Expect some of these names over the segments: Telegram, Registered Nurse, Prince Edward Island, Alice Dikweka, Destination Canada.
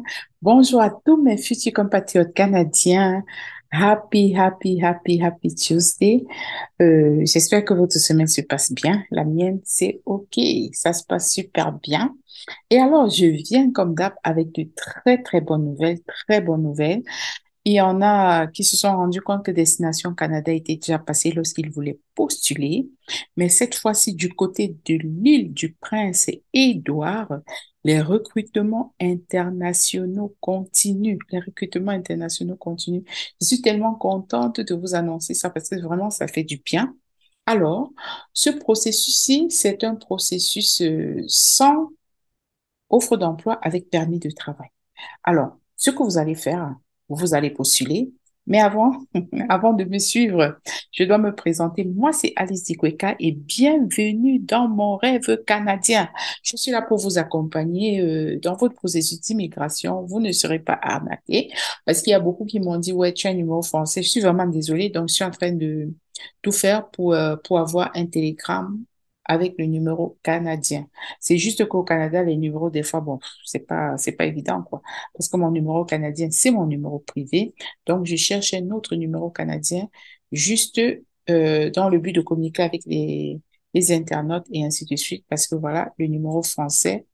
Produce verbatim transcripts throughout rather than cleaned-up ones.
Canada. Bonjour à tous mes futurs compatriotes canadiens. Happy, happy, happy, happy Tuesday. Euh, j'espère que votre semaine se passe bien. La mienne, c'est OK. Ça se passe super bien. Et alors, je viens comme d'hab avec de très, très bonnes nouvelles, très bonnes nouvelles. Il y en a qui se sont rendus compte que Destination Canada était déjà passée lorsqu'ils voulaient postuler. Mais cette fois-ci, du côté de l'île du Prince Édouard, les recrutements internationaux continuent. Les recrutements internationaux continuent. Je suis tellement contente de vous annoncer ça parce que vraiment, ça fait du bien. Alors, ce processus-ci, c'est un processus sans offre d'emploi avec permis de travail. Alors, ce que vous allez faire, vous allez postuler. Mais avant, avant de me suivre, je dois me présenter. Moi, c'est Alice Dikweka et bienvenue dans mon rêve canadien. Je suis là pour vous accompagner euh, dans votre processus d'immigration. Vous ne serez pas arnaqués parce qu'il y a beaucoup qui m'ont dit « Ouais, tu as un numéro français. » Je suis vraiment désolée. Donc, je suis en train de tout faire pour, euh, pour avoir un Telegram avec le numéro canadien. C'est juste qu'au Canada, les numéros, des fois, bon, c'est pas, c'est pas évident, quoi. Parce que mon numéro canadien, c'est mon numéro privé. Donc, je cherche un autre numéro canadien juste euh, dans le but de communiquer avec les, les internautes et ainsi de suite. Parce que voilà, le numéro français,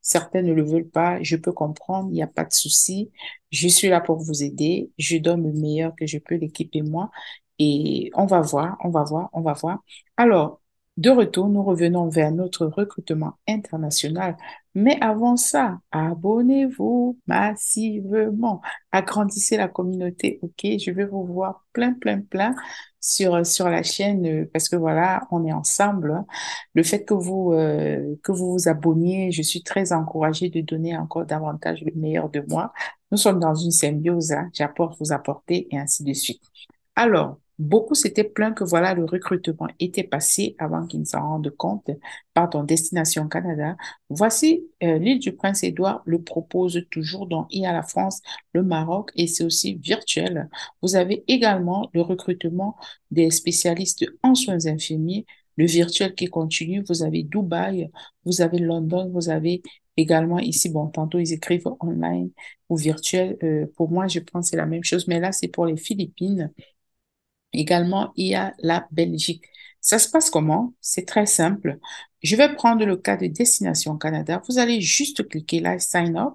certains ne le veulent pas. Je peux comprendre, il n'y a pas de souci. Je suis là pour vous aider. Je donne le meilleur que je peux, l'équipe et moi. Et on va voir, on va voir, on va voir. Alors, de retour, nous revenons vers notre recrutement international. Mais avant ça, abonnez-vous massivement. Agrandissez la communauté, OK? Je vais vous voir plein, plein, plein sur, sur la chaîne parce que voilà, on est ensemble. Le fait que vous, euh, que vous vous abonniez, je suis très encouragée de donner encore davantage le meilleur de moi. Nous sommes dans une symbiose, hein? J'apporte, vous apportez et ainsi de suite. Alors, beaucoup s'étaient plaints que voilà, le recrutement était passé avant qu'ils ne s'en rendent compte. Pardon, Destination Canada. Voici euh, l'île du Prince-Édouard le propose toujours. Donc, il y a la France, le Maroc et c'est aussi virtuel. Vous avez également le recrutement des spécialistes en soins infirmiers, le virtuel qui continue. Vous avez Dubaï, vous avez London, vous avez également ici, bon, tantôt ils écrivent online ou virtuel. Euh, pour moi, je pense que c'est la même chose, mais là, c'est pour les Philippines. Également, il y a la Belgique. Ça se passe comment? C'est très simple. Je vais prendre le cas de Destination Canada. Vous allez juste cliquer là, « Sign up ».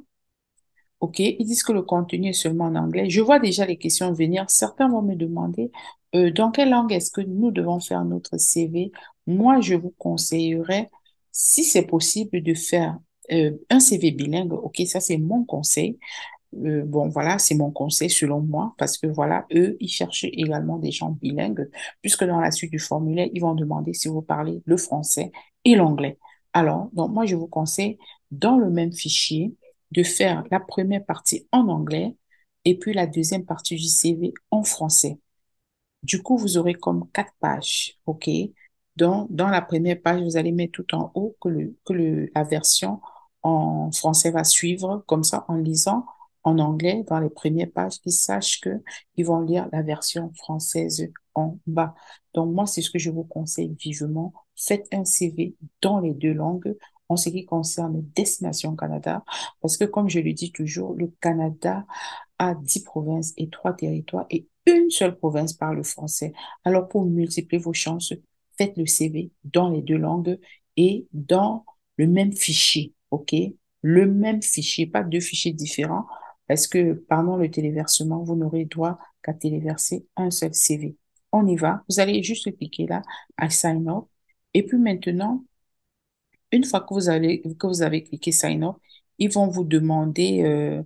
OK, ils disent que le contenu est seulement en anglais. Je vois déjà les questions venir. Certains vont me demander euh, dans quelle langue est-ce que nous devons faire notre C V. Moi, je vous conseillerais, si c'est possible, de faire euh, un C V bilingue. OK, ça, c'est mon conseil. Euh, bon, voilà, c'est mon conseil selon moi, parce que voilà, eux, ils cherchent également des gens bilingues, puisque dans la suite du formulaire, ils vont demander si vous parlez le français et l'anglais. Alors, donc moi, je vous conseille, dans le même fichier, de faire la première partie en anglais et puis la deuxième partie du C V en français. Du coup, vous aurez comme quatre pages, OK? Donc, dans la première page, vous allez mettre tout en haut que, le, que le, la version en français va suivre, comme ça, en lisant en anglais, dans les premières pages, qu'ils sachent qu'ils vont lire la version française en bas. Donc, moi, c'est ce que je vous conseille vivement. Faites un C V dans les deux langues en ce qui concerne Destination Canada, parce que, comme je le dis toujours, le Canada a dix provinces et trois territoires et une seule province parle le français. Alors, pour multiplier vos chances, faites le C V dans les deux langues et dans le même fichier, OK? Le même fichier, pas deux fichiers différents. Parce que, pardon, le téléversement, vous n'aurez droit qu'à téléverser un seul C V. On y va. Vous allez juste cliquer là, à Sign Up. Et puis maintenant, une fois que vous allez, que vous avez cliqué Sign Up, ils vont vous demander, euh,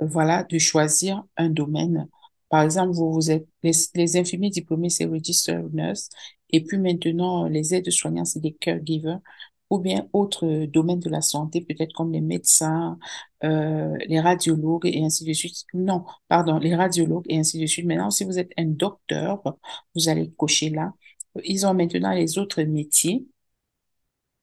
voilà, de choisir un domaine. Par exemple, vous, vous êtes, les, les infirmiers diplômés, c'est Registered Nurse. Et puis maintenant, les aides-soignants, c'est des caregivers. Ou bien autres domaines de la santé, peut-être comme les médecins, euh, les radiologues et ainsi de suite. Non, pardon, les radiologues et ainsi de suite. Maintenant, si vous êtes un docteur, vous allez cocher là. Ils ont maintenant les autres métiers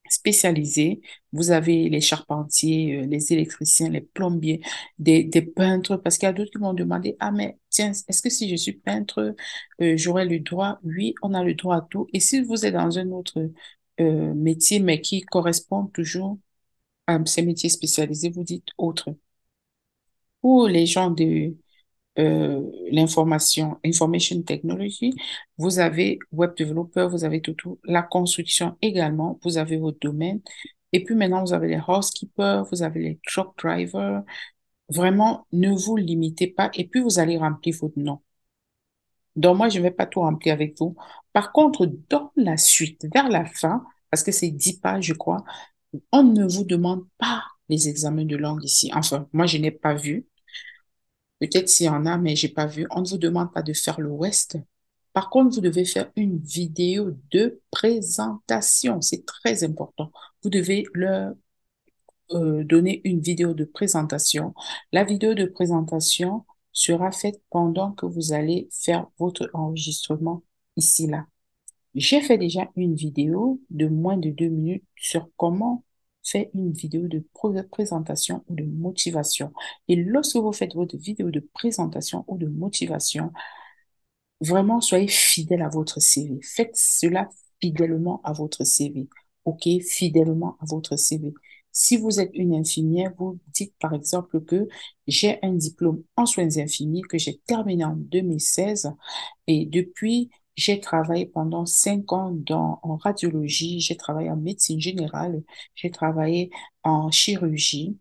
spécialisés. Vous avez les charpentiers, les électriciens, les plombiers, des, des peintres, parce qu'il y a d'autres qui m'ont demandé, ah mais tiens, est-ce que si je suis peintre, euh, j'aurai le droit? Oui, on a le droit à tout. Et si vous êtes dans un autre Euh, métier, mais qui correspondent toujours à ces métiers spécialisés, vous dites autre. Pour les gens de euh, l'information, information technology, vous avez web developer, vous avez tout, tout, la construction également, vous avez votre domaine. Et puis maintenant, vous avez les housekeepers, vous avez les truck drivers. Vraiment, ne vous limitez pas. Et puis, vous allez remplir votre nom. Donc, moi, je ne vais pas tout remplir avec vous. Par contre, dans la suite, vers la fin, parce que c'est dix pages, je crois, on ne vous demande pas les examens de langue ici. Enfin, moi, je n'ai pas vu. Peut-être s'il y en a, mais je n'ai pas vu. On ne vous demande pas de faire le reste. Par contre, vous devez faire une vidéo de présentation. C'est très important. Vous devez leur euh, donner une vidéo de présentation. La vidéo de présentation sera faite pendant que vous allez faire votre enregistrement ici-là. J'ai fait déjà une vidéo de moins de deux minutes sur comment faire une vidéo de présentation ou de motivation. Et lorsque vous faites votre vidéo de présentation ou de motivation, vraiment soyez fidèle à votre C V. Faites cela fidèlement à votre C V. OK, fidèlement à votre C V. Si vous êtes une infirmière, vous dites par exemple que j'ai un diplôme en soins infirmiers que j'ai terminé en deux mille seize et depuis, j'ai travaillé pendant cinq ans dans, en radiologie, j'ai travaillé en médecine générale, j'ai travaillé en chirurgie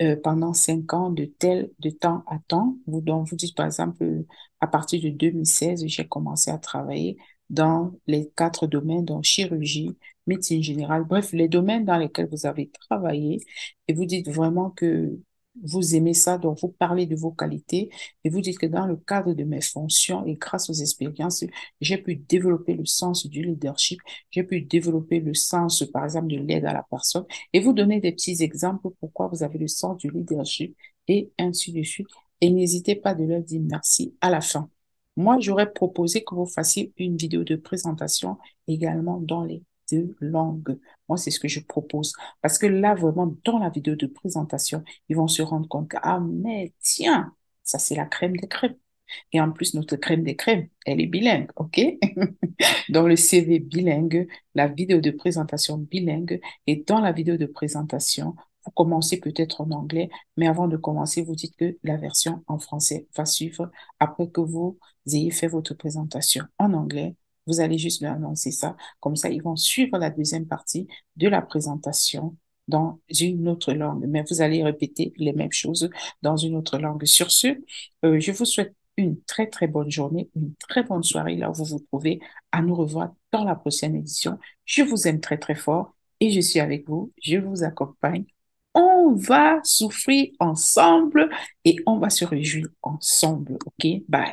euh, pendant cinq ans de tel de temps à temps. Vous, donc, vous dites par exemple, euh, à partir de deux mille seize, j'ai commencé à travailler dans les quatre domaines, donc chirurgie, médecine générale, bref, les domaines dans lesquels vous avez travaillé et vous dites vraiment que vous aimez ça, donc vous parlez de vos qualités et vous dites que dans le cadre de mes fonctions et grâce aux expériences, j'ai pu développer le sens du leadership, j'ai pu développer le sens, par exemple, de l'aide à la personne et vous donnez des petits exemples pourquoi vous avez le sens du leadership et ainsi de suite et n'hésitez pas de leur dire merci à la fin. Moi, j'aurais proposé que vous fassiez une vidéo de présentation également dans les deux langues. Moi, c'est ce que je propose. Parce que là, vraiment, dans la vidéo de présentation, ils vont se rendre compte que, ah, mais tiens, ça, c'est la crème des crèmes. Et en plus, notre crème des crèmes, elle est bilingue, OK? Dans le C V bilingue, la vidéo de présentation bilingue et dans la vidéo de présentation, vous commencez peut-être en anglais, mais avant de commencer, vous dites que la version en français va suivre après que vous ayez fait votre présentation en anglais. Vous allez juste leur annoncer ça. Comme ça, ils vont suivre la deuxième partie de la présentation dans une autre langue. Mais vous allez répéter les mêmes choses dans une autre langue. Sur ce, euh, je vous souhaite une très, très bonne journée, une très bonne soirée là où vous vous trouvez. À nous revoir dans la prochaine édition. Je vous aime très, très fort et je suis avec vous. Je vous accompagne. On va souffrir ensemble et on va se réjouir ensemble. OK? Bye.